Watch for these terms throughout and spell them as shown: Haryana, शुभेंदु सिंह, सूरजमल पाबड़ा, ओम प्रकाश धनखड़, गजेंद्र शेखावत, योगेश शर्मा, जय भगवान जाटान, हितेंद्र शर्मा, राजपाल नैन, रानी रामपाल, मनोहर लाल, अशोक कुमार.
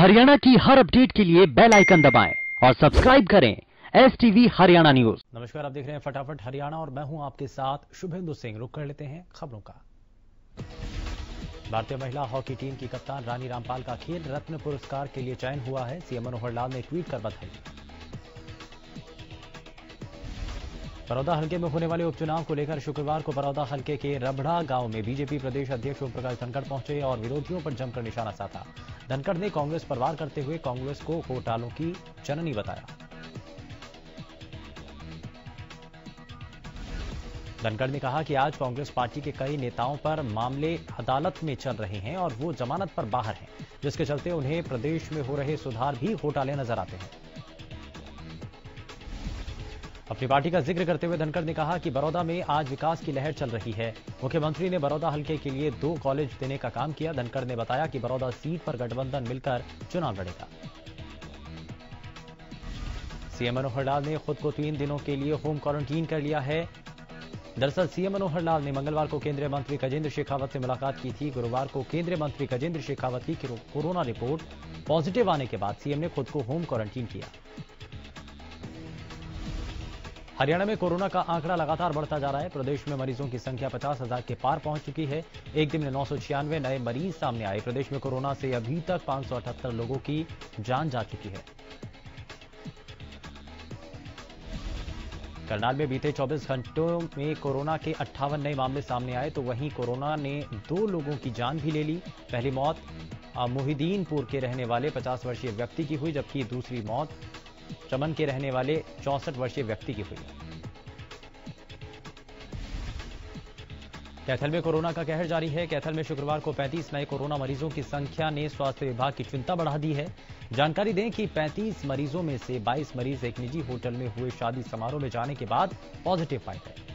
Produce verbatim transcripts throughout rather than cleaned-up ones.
हरियाणा की हर अपडेट के लिए बेल आइकन दबाएं और सब्सक्राइब करें S T V Haryana news. नमस्कार, आप देख रहे हैं फटाफट हरियाणा और मैं हूं आपके साथ शुभेंदु सिंह। रुक कर लेते हैं खबरों का। भारतीय महिला हॉकी टीम की कप्तान रानी रामपाल का खेल रत्न पुरस्कार के लिए चयन हुआ है। सीएम मनोहर लाल ने ट्वीट कर बधाई दी। बड़ौदा हलके में होने वाले उपचुनाव को लेकर शुक्रवार को बड़ौदा हलके के रबड़ा गांव में बीजेपी प्रदेश अध्यक्ष ओम प्रकाश धनखड़ पहुंचे और विरोधियों पर जमकर निशाना साधा। धनखड़ ने कांग्रेस पर वार करते हुए कांग्रेस को घोटालों की जननी बताया। धनखड़ ने कहा कि आज कांग्रेस पार्टी के कई नेताओं पर मामले अदालत में चल रहे हैं और वो जमानत पर बाहर हैं, जिसके चलते उन्हें प्रदेश में हो रहे सुधार भी घोटाले नजर आते हैं। अपनी पार्टी का जिक्र करते हुए धनखड़ ने कहा कि बड़ौदा में आज विकास की लहर चल रही है। मुख्यमंत्री ने बड़ौदा हलके के लिए दो कॉलेज देने का काम किया। धनखड़ ने बताया कि बड़ौदा सीट पर गठबंधन मिलकर चुनाव लड़ेगा। सीएम मनोहर लाल ने खुद को तीन दिनों के लिए होम क्वारंटीन कर लिया है। दरअसल सीएम मनोहर लाल ने मंगलवार को केंद्रीय मंत्री गजेंद्र शेखावत से मुलाकात की थी। गुरुवार को केंद्रीय मंत्री गजेंद्र शेखावत की कोरोना रिपोर्ट पॉजिटिव आने के बाद सीएम ने खुद को होम क्वारंटीन किया। हरियाणा में कोरोना का आंकड़ा लगातार बढ़ता जा रहा है। प्रदेश में मरीजों की संख्या पचास हजार के पार पहुंच चुकी है। एक दिन में नौ सौ छियानवे नए मरीज सामने आए। प्रदेश में कोरोना से अभी तक पांच सौ अठहत्तर लोगों की जान जा चुकी है। करनाल में बीते चौबीस घंटों में कोरोना के अट्ठावन नए मामले सामने आए, तो वहीं कोरोना ने दो लोगों की जान भी ले ली। पहली मौत मोहिदीनपुर के रहने वाले पचास वर्षीय व्यक्ति की हुई, जबकि दूसरी मौत चमन के रहने वाले चौसठ वर्षीय व्यक्ति की हुई। कैथल में कोरोना का कहर जारी है। कैथल में शुक्रवार को पैंतीस नए कोरोना मरीजों की संख्या ने स्वास्थ्य विभाग की चिंता बढ़ा दी है। जानकारी दें कि पैंतीस मरीजों में से बाईस मरीज एक निजी होटल में हुए शादी समारोह में जाने के बाद पॉजिटिव पाए गए।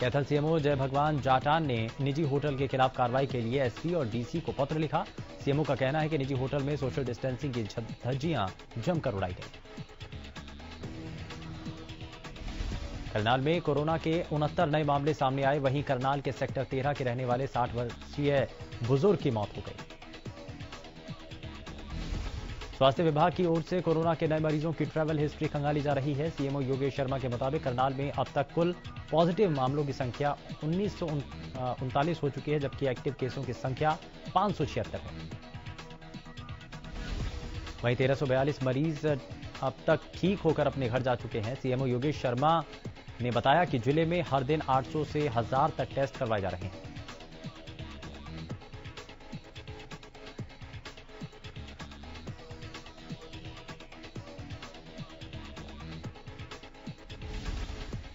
कैथल सीएमओ जय भगवान जाटान ने निजी होटल के खिलाफ कार्रवाई के लिए एसपी और डीसी को पत्र लिखा। सीएमओ का कहना है कि निजी होटल में सोशल डिस्टेंसिंग की धज्जियां जमकर उड़ाई गई। करनाल में कोरोना के उनहत्तर नए मामले सामने आए। वहीं करनाल के सेक्टर तेरह के रहने वाले साठ वर्षीय बुजुर्ग की मौत हो गई। स्वास्थ्य विभाग की ओर से कोरोना के नए मरीजों की ट्रैवल हिस्ट्री खंगाली जा रही है। सीएमओ योगेश शर्मा के मुताबिक करनाल में अब तक कुल पॉजिटिव मामलों की संख्या उन्नीस सौ उनतालीस हो चुकी है, जबकि एक्टिव केसों की संख्या पांच सौ छिहत्तर है। वहीं तेरह सौ बयालीस मरीज अब तक ठीक होकर अपने घर जा चुके हैं। सीएमओ योगेश शर्मा ने बताया कि जिले में हर दिन आठ सौ से हजार तक टेस्ट करवाए जा रहे हैं।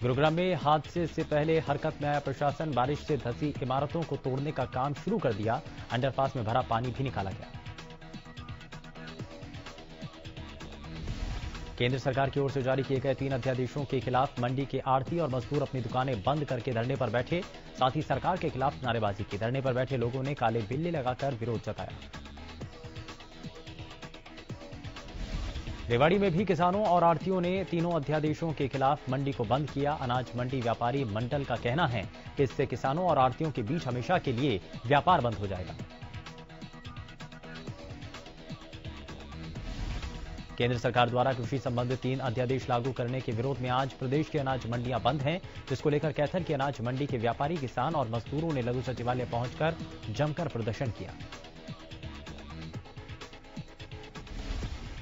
गुरुग्राम में हादसे से पहले हरकत में आया प्रशासन। बारिश से धंसी इमारतों को तोड़ने का काम शुरू कर दिया। अंडरपास में भरा पानी भी निकाला गया। केंद्र सरकार की ओर से जारी किए गए तीन अध्यादेशों के खिलाफ मंडी के आढ़ती और मजदूर अपनी दुकानें बंद करके धरने पर बैठे। साथ ही सरकार के खिलाफ नारेबाजी की। धरने पर बैठे लोगों ने काले बिल्ले लगाकर विरोध जताया। रेवाड़ी में भी किसानों और आढ़तियों ने तीनों अध्यादेशों के खिलाफ मंडी को बंद किया। अनाज मंडी व्यापारी मंडल का कहना है कि इससे किसानों और आढ़तियों के बीच हमेशा के लिए व्यापार बंद हो जाएगा। केंद्र सरकार द्वारा कृषि संबंधित तीन अध्यादेश लागू करने के विरोध में आज प्रदेश की अनाज मंडियां बंद हैं, जिसको लेकर कैथल की अनाज मंडी के व्यापारी, किसान और मजदूरों ने लघु सचिवालय पहुंचकर जमकर प्रदर्शन किया।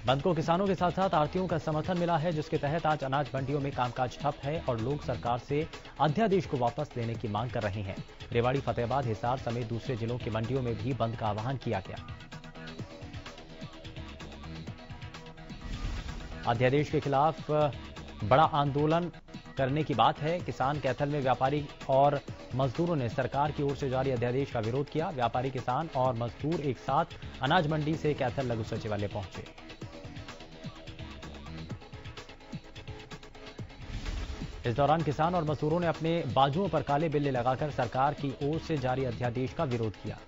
बंद को किसानों के साथ साथ आढ़तियों का समर्थन मिला है, जिसके तहत आज अनाज मंडियों में कामकाज ठप है और लोग सरकार से अध्यादेश को वापस लेने की मांग कर रहे हैं। रेवाड़ी, फतेहाबाद, हिसार समेत दूसरे जिलों की मंडियों में भी बंद का आह्वान किया गया। अध्यादेश के खिलाफ बड़ा आंदोलन करने की बात है। किसान कैथल में व्यापारी और मजदूरों ने सरकार की ओर से जारी अध्यादेश का विरोध किया। व्यापारी, किसान और मजदूर एक साथ अनाज मंडी से कैथल लघु सचिवालय पहुंचे। इस दौरान किसान और मजदूरों ने अपने बाजुओं पर काले बिल्ले लगाकर सरकार की ओर से जारी अध्यादेश का विरोध किया।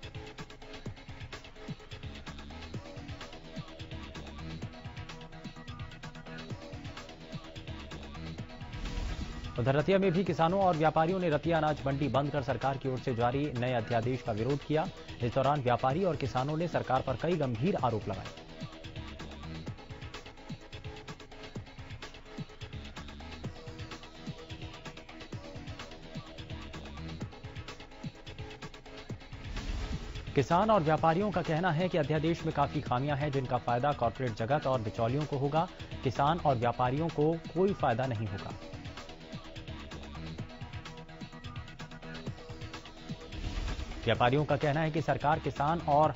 उधर रतिया में भी किसानों और व्यापारियों ने रतिया अनाज मंडी बंद कर सरकार की ओर से जारी नए अध्यादेश का विरोध किया। इस दौरान व्यापारी और किसानों ने सरकार पर कई गंभीर आरोप लगाए। किसान और व्यापारियों का कहना है कि अध्यादेश में काफी खामियां हैं, जिनका फायदा कॉर्पोरेट जगत और बिचौलियों को होगा। किसान और व्यापारियों को कोई फायदा नहीं होगा। व्यापारियों का कहना है कि सरकार किसान और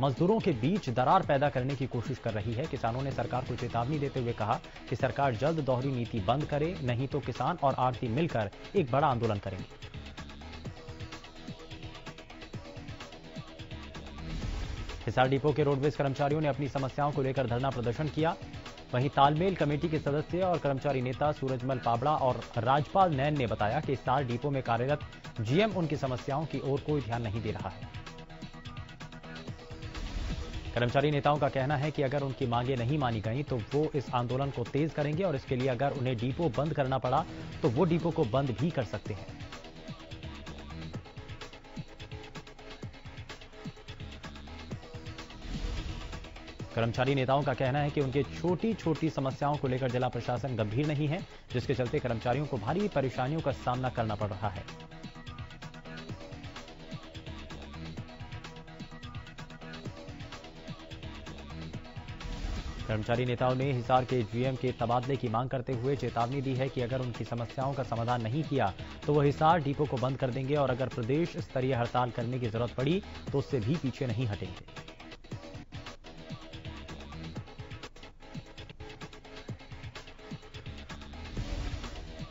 मजदूरों के बीच दरार पैदा करने की कोशिश कर रही है। किसानों ने सरकार को चेतावनी देते हुए कहा कि सरकार जल्द दोहरी नीति बंद करे, नहीं तो किसान और आढ़ती मिलकर एक बड़ा आंदोलन करेंगे। हिसार डिपो के रोडवेज कर्मचारियों ने अपनी समस्याओं को लेकर धरना प्रदर्शन किया। वहीं तालमेल कमेटी के सदस्य और कर्मचारी नेता सूरजमल पाबड़ा और राजपाल नैन ने बताया कि हिसार डिपो में कार्यरत जीएम उनकी समस्याओं की ओर कोई ध्यान नहीं दे रहा है। कर्मचारी नेताओं का कहना है कि अगर उनकी मांगे नहीं मानी गई तो वो इस आंदोलन को तेज करेंगे और इसके लिए अगर उन्हें डिपो बंद करना पड़ा तो वो डिपो को बंद भी कर सकते हैं। कर्मचारी नेताओं का कहना है कि उनके छोटी छोटी समस्याओं को लेकर जिला प्रशासन गंभीर नहीं है, जिसके चलते कर्मचारियों को भारी परेशानियों का सामना करना पड़ रहा है। कर्मचारी नेताओं ने हिसार के जीएम के तबादले की मांग करते हुए चेतावनी दी है कि अगर उनकी समस्याओं का समाधान नहीं किया तो वह हिसार डिपो को बंद कर देंगे और अगर प्रदेश स्तरीय हड़ताल करने की जरूरत पड़ी तो उससे भी पीछे नहीं हटेंगे।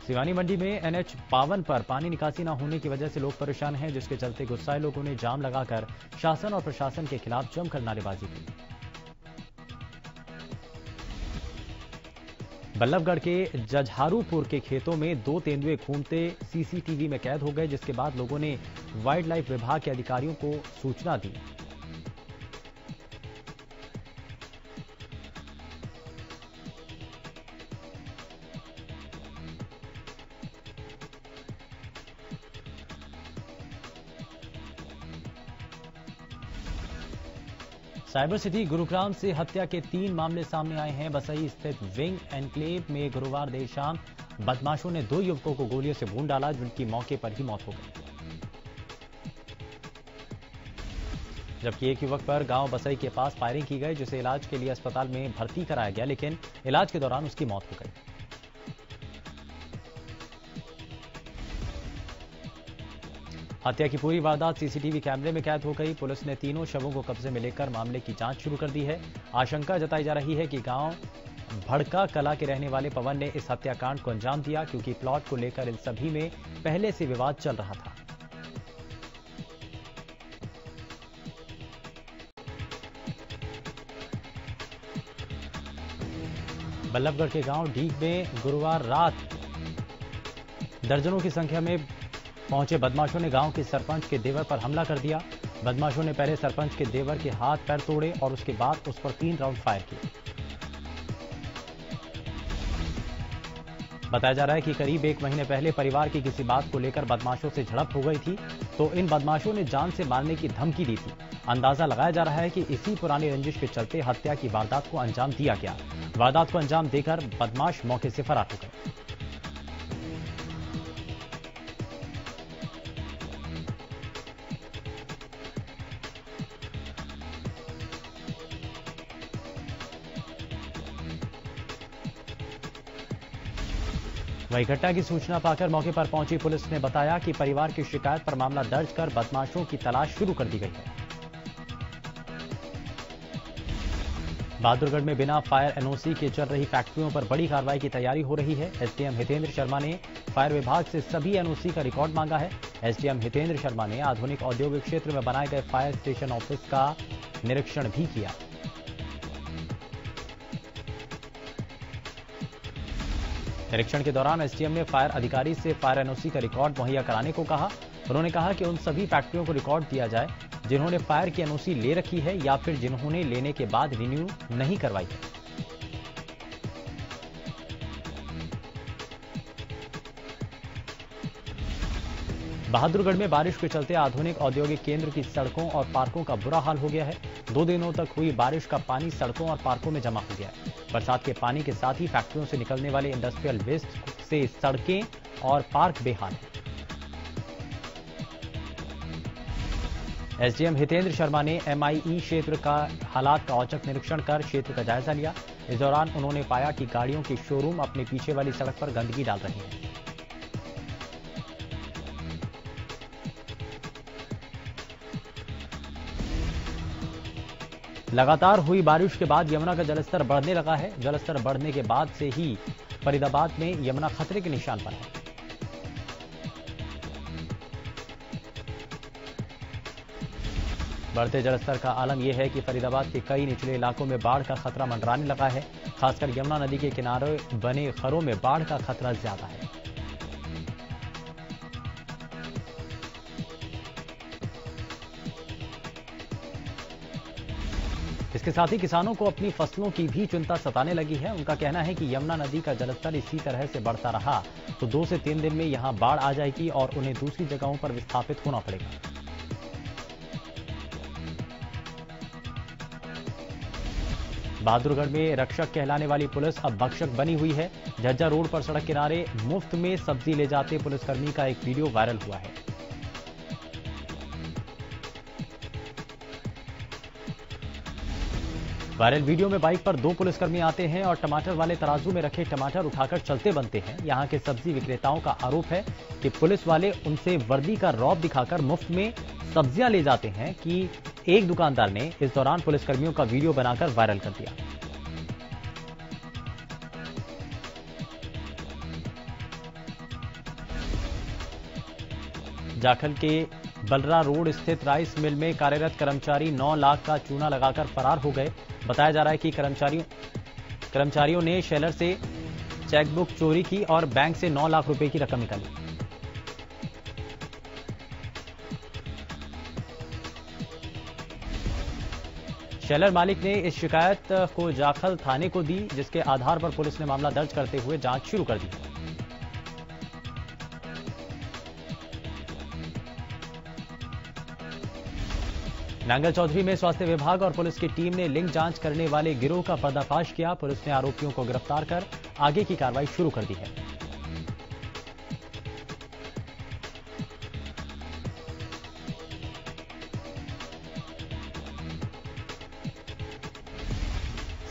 सिवानी मंडी में एनएच बावन पर पानी निकासी न होने की वजह से लोग परेशान हैं, जिसके चलते गुस्साए लोगों ने जाम लगाकर शासन और प्रशासन के खिलाफ जमकर नारेबाजी की। बल्लभगढ़ के जजहारूपुर के खेतों में दो तेंदुए घूमते सीसीटीवी में कैद हो गए, जिसके बाद लोगों ने वाइल्ड लाइफ विभाग के अधिकारियों को सूचना दी। साइबर सिटी गुरुग्राम से हत्या के तीन मामले सामने आए हैं। बसई स्थित विंग एनक्लेव में गुरुवार देर शाम बदमाशों ने दो युवकों को गोलियों से भून डाला, जिनकी मौके पर ही मौत हो गई। जबकि एक युवक पर गांव बसई के पास फायरिंग की गई, जिसे इलाज के लिए अस्पताल में भर्ती कराया गया, लेकिन इलाज के दौरान उसकी मौत हो गई। हत्या की पूरी वारदात सीसीटीवी कैमरे में कैद हो गई। पुलिस ने तीनों शवों को कब्जे में लेकर मामले की जांच शुरू कर दी है। आशंका जताई जा रही है कि गांव भड़का कला के रहने वाले पवन ने इस हत्याकांड को अंजाम दिया, क्योंकि प्लॉट को लेकर इन सभी में पहले से विवाद चल रहा था। बल्लभगढ़ के गांव डीग में गुरुवार रात दर्जनों की संख्या में पहुंचे बदमाशों ने गांव के सरपंच के देवर पर हमला कर दिया। बदमाशों ने पहले सरपंच के देवर के हाथ पैर तोड़े और उसके बाद उस पर तीन राउंड फायर किए। बताया जा रहा है कि करीब एक महीने पहले परिवार की किसी बात को लेकर बदमाशों से झड़प हो गई थी, तो इन बदमाशों ने जान से मारने की धमकी दी थी। अंदाजा लगाया जा रहा है कि इसी पुरानी रंजिश के चलते हत्या की वारदात को अंजाम दिया गया। वारदात को अंजाम देकर बदमाश मौके से फरार हो गए। वहीं घटना की सूचना पाकर मौके पर पहुंची पुलिस ने बताया कि परिवार की शिकायत पर मामला दर्ज कर बदमाशों की तलाश शुरू कर दी गई है। बहादुरगढ़ में बिना फायर एनओसी के चल रही फैक्ट्रियों पर बड़ी कार्रवाई की तैयारी हो रही है। एसडीएम हितेंद्र शर्मा ने फायर विभाग से सभी एनओसी का रिकॉर्ड मांगा है। एसडीएम हितेंद्र शर्मा ने आधुनिक औद्योगिक क्षेत्र में बनाए गए फायर स्टेशन ऑफिस का निरीक्षण भी किया। निरीक्षण के दौरान एसडीएम ने फायर अधिकारी से फायर एनओसी का रिकॉर्ड मुहैया कराने को कहा। उन्होंने कहा कि उन सभी फैक्ट्रियों को रिकॉर्ड दिया जाए जिन्होंने फायर की एनओसी ले रखी है या फिर जिन्होंने लेने के बाद रिन्यू नहीं करवाई है। बहादुरगढ़ में बारिश के चलते आधुनिक औद्योगिक केंद्र की सड़कों और पार्कों का बुरा हाल हो गया है। दो दिनों तक हुई बारिश का पानी सड़कों और पार्कों में जमा हो गया है। बरसात के पानी के साथ ही फैक्ट्रियों से निकलने वाले इंडस्ट्रियल वेस्ट से सड़कें और पार्क बेहाल हैं। एसडीएम हितेंद्र शर्मा ने एमआईई क्षेत्र का हालात का औचक निरीक्षण कर क्षेत्र का जायजा लिया। इस दौरान उन्होंने पाया कि गाड़ियों के शोरूम अपने पीछे वाली सड़क पर गंदगी डाल रहे हैं। लगातार हुई बारिश के बाद यमुना का जलस्तर बढ़ने लगा है। जलस्तर बढ़ने के बाद से ही फरीदाबाद में यमुना खतरे के निशान पर है। बढ़ते जलस्तर का आलम यह है कि फरीदाबाद के कई निचले इलाकों में बाढ़ का खतरा मंडराने लगा है। खासकर यमुना नदी के किनारे बने घरों में बाढ़ का खतरा ज्यादा है। इसके साथ ही किसानों को अपनी फसलों की भी चिंता सताने लगी है। उनका कहना है कि यमुना नदी का जलस्तर इसी तरह से बढ़ता रहा तो दो से तीन दिन में यहां बाढ़ आ जाएगी और उन्हें दूसरी जगहों पर विस्थापित होना पड़ेगा। बहादुरगढ़ में रक्षक कहलाने वाली पुलिस अब भक्षक बनी हुई है। झज्जा रोड पर सड़क किनारे मुफ्त में सब्जी ले जाते पुलिसकर्मी का एक वीडियो वायरल हुआ है। वायरल वीडियो में बाइक पर दो पुलिसकर्मी आते हैं और टमाटर वाले तराजू में रखे टमाटर उठाकर चलते बनते हैं। यहां के सब्जी विक्रेताओं का आरोप है कि पुलिस वाले उनसे वर्दी का रौब दिखाकर मुफ्त में सब्जियां ले जाते हैं कि एक दुकानदार ने इस दौरान पुलिसकर्मियों का वीडियो बनाकर वायरल कर दिया। जाखल के बलरा रोड स्थित राइस मिल में कार्यरत कर्मचारी नौ लाख का चूना लगाकर फरार हो गए। बताया जा रहा है कि कर्मचारियों कर्मचारियों ने शेलर से चेकबुक चोरी की और बैंक से नौ लाख रुपए की रकम निकाली। शेलर मालिक ने इस शिकायत को जाखल थाने को दी, जिसके आधार पर पुलिस ने मामला दर्ज करते हुए जांच शुरू कर दी। नांगल चौधरी में स्वास्थ्य विभाग और पुलिस की टीम ने लिंग जांच करने वाले गिरोह का पर्दाफाश किया। पुलिस ने आरोपियों को गिरफ्तार कर आगे की कार्रवाई शुरू कर दी है।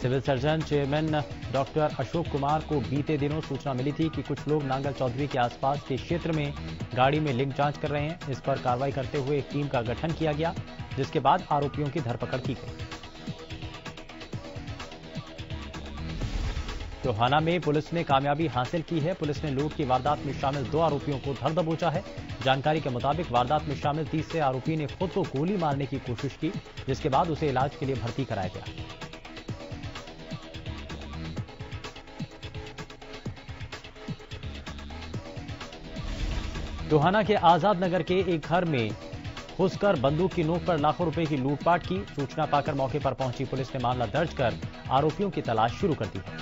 Civil surgeon chairman doctor अशोक कुमार को बीते दिनों सूचना मिली थी कि कुछ लोग नांगल चौधरी के आसपास के क्षेत्र में गाड़ी में लिंग जांच कर रहे हैं। इस पर कार्रवाई करते हुए एक टीम का गठन किया गया, जिसके बाद आरोपियों की धरपकड़ की गई। टोहाना में पुलिस ने कामयाबी हासिल की है। पुलिस ने लूट की वारदात में शामिल दो आरोपियों को धर दबोचा है। जानकारी के मुताबिक वारदात में शामिल तीसरे आरोपी ने खुद को गोली मारने की कोशिश की, जिसके बाद उसे इलाज के लिए भर्ती कराया गया। टोहाना के आजाद नगर के एक घर में घुसकर बंदूक की नोक पर लाखों रुपए की लूटपाट की। सूचना पाकर मौके पर पहुंची पुलिस ने मामला दर्ज कर आरोपियों की तलाश शुरू कर दी है।